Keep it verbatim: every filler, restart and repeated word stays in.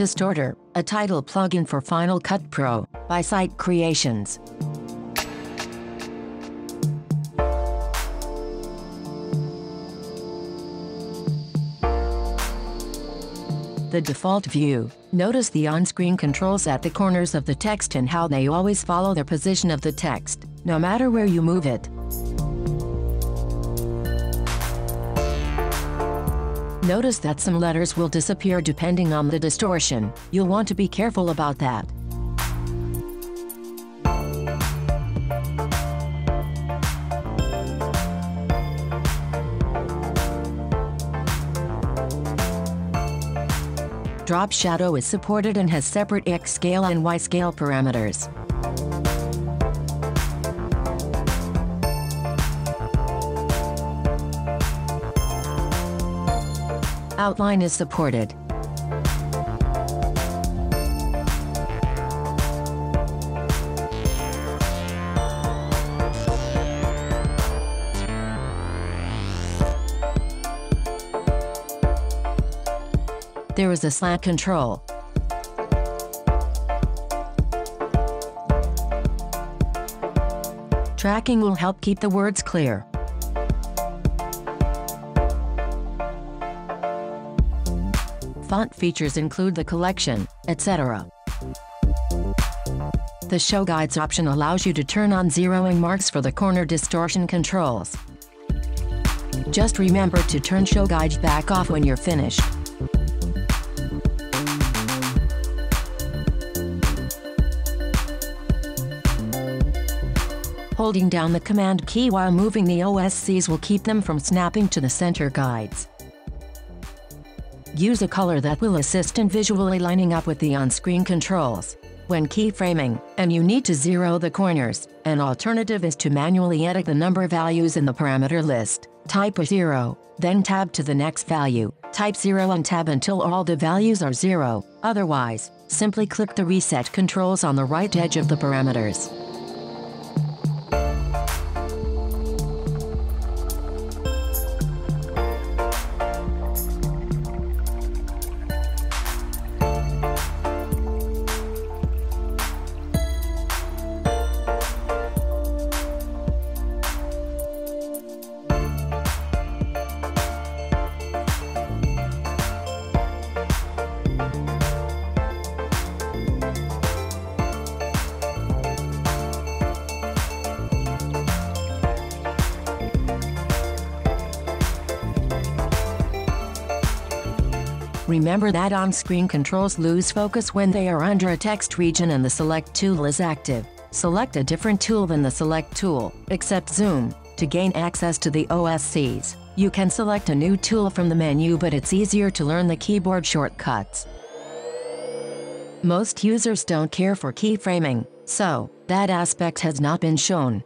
Distorter, a title plugin for Final Cut Pro, by Site Creations. The default view. Notice the on-screen controls at the corners of the text and how they always follow the position of the text, no matter where you move it. Notice that some letters will disappear depending on the distortion. You'll want to be careful about that. Drop shadow is supported and has separate X scale and Y scale parameters. Outline is supported. There is a slant control. Tracking will help keep the words clear. Font features include the collection, et cetera. The Show Guides option allows you to turn on zeroing marks for the corner distortion controls. Just remember to turn Show Guides back off when you're finished. Holding down the Command key while moving the O S Cs will keep them from snapping to the center guides. Use a color that will assist in visually lining up with the on-screen controls. When keyframing, and you need to zero the corners, an alternative is to manually edit the number values in the parameter list. Type a zero, then tab to the next value, type zero and tab until all the values are zero. Otherwise, simply click the reset controls on the right edge of the parameters. Remember that on-screen controls lose focus when they are under a text region and the Select tool is active. Select a different tool than the Select tool, except Zoom, to gain access to the O S Cs. You can select a new tool from the menu, but it's easier to learn the keyboard shortcuts. Most users don't care for keyframing, so that aspect has not been shown.